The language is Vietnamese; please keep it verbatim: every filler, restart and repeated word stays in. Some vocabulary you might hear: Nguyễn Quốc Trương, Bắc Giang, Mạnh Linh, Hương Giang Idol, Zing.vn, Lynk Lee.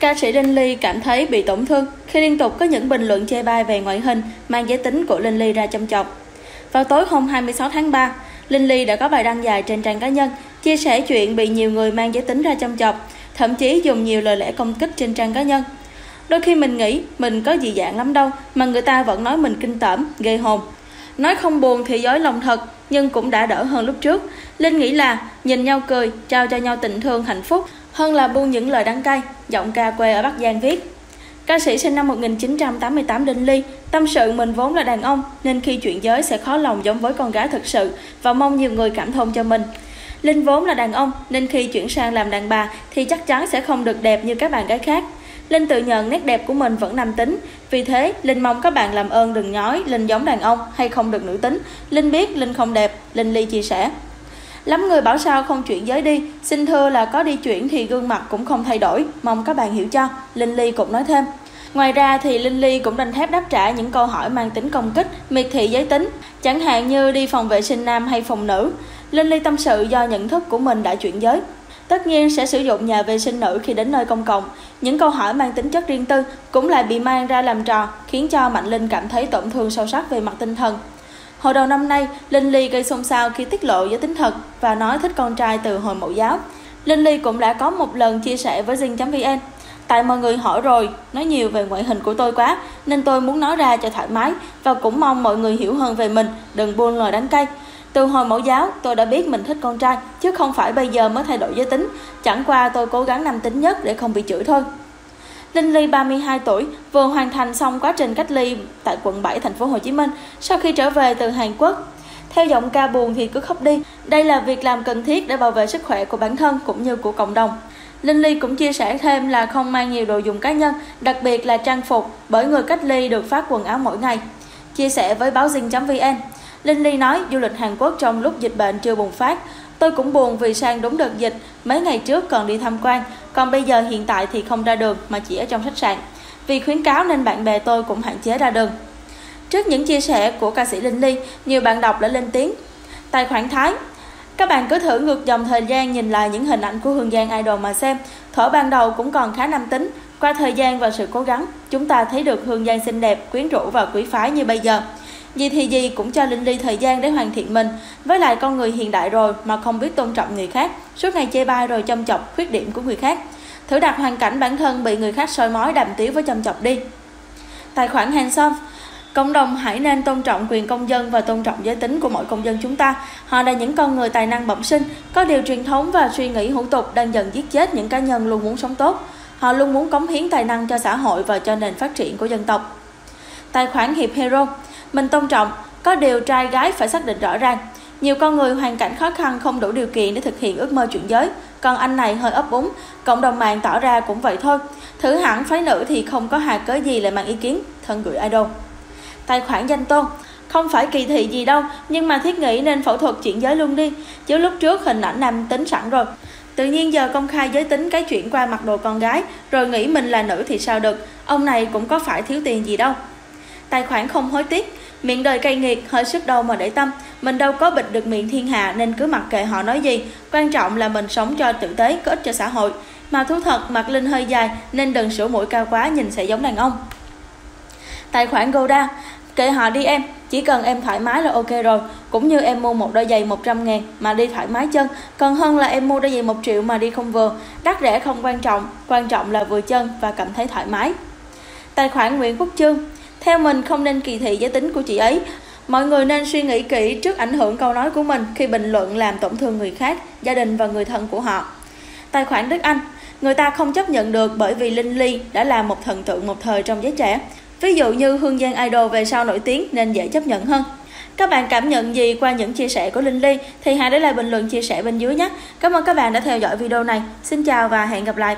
Ca sĩ Lynk Lee cảm thấy bị tổn thương khi liên tục có những bình luận chê bai về ngoại hình mang giới tính của Lynk Lee ra châm chọc. Vào tối hôm hai mươi sáu tháng ba, Lynk Lee đã có bài đăng dài trên trang cá nhân chia sẻ chuyện bị nhiều người mang giới tính ra châm chọc, thậm chí dùng nhiều lời lẽ công kích trên trang cá nhân. Đôi khi mình nghĩ mình có dị dạng lắm đâu mà người ta vẫn nói mình kinh tởm, ghê hồn. Nói không buồn thì dối lòng thật, nhưng cũng đã đỡ hơn lúc trước. Linh nghĩ là nhìn nhau cười, trao cho nhau tình thương hạnh phúc, hơn là buông những lời đắng cay, giọng ca quê ở Bắc Giang viết. Ca sĩ sinh năm một nghìn chín trăm tám mươi tám Lynk Lee tâm sự mình vốn là đàn ông nên khi chuyển giới sẽ khó lòng giống với con gái thực sự và mong nhiều người cảm thông cho mình. Linh vốn là đàn ông nên khi chuyển sang làm đàn bà thì chắc chắn sẽ không được đẹp như các bạn gái khác. Linh tự nhận nét đẹp của mình vẫn nam tính, vì thế Linh mong các bạn làm ơn đừng nói Linh giống đàn ông hay không được nữ tính. Linh biết Linh không đẹp, Lynk Lee chia sẻ. Lắm người bảo sao không chuyển giới đi, xin thưa là có đi chuyển thì gương mặt cũng không thay đổi, mong các bạn hiểu cho, Lynk Lee cũng nói thêm. Ngoài ra thì Lynk Lee cũng đành thép đáp trả những câu hỏi mang tính công kích, miệt thị giới tính, chẳng hạn như đi phòng vệ sinh nam hay phòng nữ. Lynk Lee tâm sự do nhận thức của mình đã chuyển giới. Tất nhiên sẽ sử dụng nhà vệ sinh nữ khi đến nơi công cộng. Những câu hỏi mang tính chất riêng tư cũng lại bị mang ra làm trò, khiến cho Mạnh Linh cảm thấy tổn thương sâu sắc về mặt tinh thần. Hồi đầu năm nay, Lynk Lee gây xôn xao khi tiết lộ giới tính thật và nói thích con trai từ hồi mẫu giáo. Lynk Lee cũng đã có một lần chia sẻ với Zing chấm vn. Tại mọi người hỏi rồi, nói nhiều về ngoại hình của tôi quá, nên tôi muốn nói ra cho thoải mái và cũng mong mọi người hiểu hơn về mình, đừng buông lời đánh cay. Từ hồi mẫu giáo, tôi đã biết mình thích con trai, chứ không phải bây giờ mới thay đổi giới tính. Chẳng qua tôi cố gắng nam tính nhất để không bị chửi thôi. Lynk Lee, ba mươi hai tuổi, vừa hoàn thành xong quá trình cách ly tại quận bảy, thành phố Hồ Chí Minh sau khi trở về từ Hàn Quốc. Theo giọng ca buồn thì cứ khóc đi. Đây là việc làm cần thiết để bảo vệ sức khỏe của bản thân cũng như của cộng đồng. Lynk Lee cũng chia sẻ thêm là không mang nhiều đồ dùng cá nhân, đặc biệt là trang phục, bởi người cách ly được phát quần áo mỗi ngày. Chia sẻ với báo Zing chấm vn. Lynk Lee nói du lịch Hàn Quốc trong lúc dịch bệnh chưa bùng phát. Tôi cũng buồn vì sang đúng đợt dịch, mấy ngày trước còn đi tham quan, còn bây giờ hiện tại thì không ra đường mà chỉ ở trong khách sạn. Vì khuyến cáo nên bạn bè tôi cũng hạn chế ra đường. Trước những chia sẻ của ca sĩ Lynk Lee, nhiều bạn đọc đã lên tiếng. Tài khoản Thái, các bạn cứ thử ngược dòng thời gian nhìn lại những hình ảnh của Hương Giang Idol mà xem. Thuở ban đầu cũng còn khá nam tính, qua thời gian và sự cố gắng, chúng ta thấy được Hương Giang xinh đẹp, quyến rũ và quý phái như bây giờ. Gì thì gì cũng cho Lynk Lee thời gian để hoàn thiện mình. Với lại con người hiện đại rồi mà không biết tôn trọng người khác, suốt ngày chê bai rồi châm chọc khuyết điểm của người khác. Thử đặt hoàn cảnh bản thân bị người khác soi mói, đàm tiếu với châm chọc đi. Tài khoản Handsome, cộng đồng hãy nên tôn trọng quyền công dân và tôn trọng giới tính của mỗi công dân chúng ta. Họ là những con người tài năng bẩm sinh, có điều truyền thống và suy nghĩ hữu tục đang dần giết chết những cá nhân luôn muốn sống tốt. Họ luôn muốn cống hiến tài năng cho xã hội và cho nền phát triển của dân tộc. Tài khoản Hiệp Hero, mình tôn trọng, có điều trai gái phải xác định rõ ràng. Nhiều con người hoàn cảnh khó khăn không đủ điều kiện để thực hiện ước mơ chuyển giới. Còn anh này hơi ấp úng, cộng đồng mạng tỏ ra cũng vậy thôi. Thử hẳn phái nữ thì không có hà cớ gì lại mang ý kiến, thân gửi idol. Tài khoản Danh Tôn, không phải kỳ thị gì đâu, nhưng mà thiết nghĩ nên phẫu thuật chuyển giới luôn đi. Chứ lúc trước hình ảnh nam tính sẵn rồi. Tự nhiên giờ công khai giới tính cái chuyển qua mặc đồ con gái, rồi nghĩ mình là nữ thì sao được, ông này cũng có phải thiếu tiền gì đâu. Tài khoản Không Hối Tiếc, miệng đời cay nghiệt, hơi sức đâu mà để tâm. Mình đâu có bịt được miệng thiên hạ nên cứ mặc kệ họ nói gì. Quan trọng là mình sống cho tử tế, có ích cho xã hội. Mà thú thật, mặt Linh hơi dài nên đừng sửa mũi cao quá, nhìn sẽ giống đàn ông. Tài khoản Goda, kệ họ đi em, chỉ cần em thoải mái là ok rồi. Cũng như em mua một đôi giày một trăm ngàn mà đi thoải mái chân, còn hơn là em mua đôi giày một triệu mà đi không vừa. Đắt rẻ không quan trọng, quan trọng là vừa chân và cảm thấy thoải mái. Tài khoản Nguyễn Quốc Trương, theo mình không nên kỳ thị giới tính của chị ấy. Mọi người nên suy nghĩ kỹ trước ảnh hưởng câu nói của mình khi bình luận làm tổn thương người khác, gia đình và người thân của họ. Tài khoản Đức Anh, người ta không chấp nhận được bởi vì Lynk Lee đã là một thần tượng một thời trong giới trẻ. Ví dụ như Hương Giang Idol về sau nổi tiếng nên dễ chấp nhận hơn. Các bạn cảm nhận gì qua những chia sẻ của Lynk Lee thì hãy để lại bình luận chia sẻ bên dưới nhé. Cảm ơn các bạn đã theo dõi video này. Xin chào và hẹn gặp lại.